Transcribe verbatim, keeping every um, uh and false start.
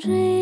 Dream.